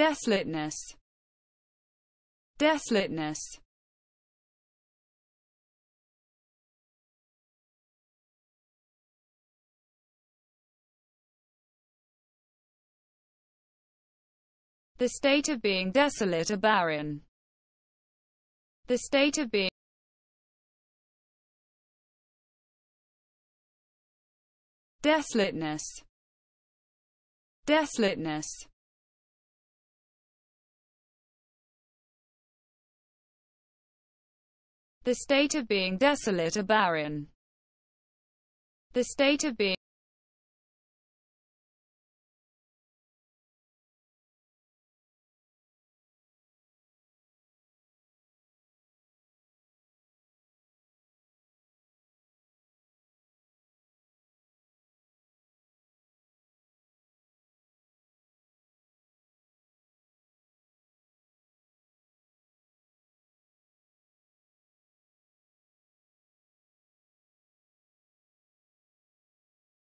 Desolateness. Desolateness. The state of being desolate or barren. The state of being. Desolateness. Desolateness. The state of being desolate or barren. The state of being.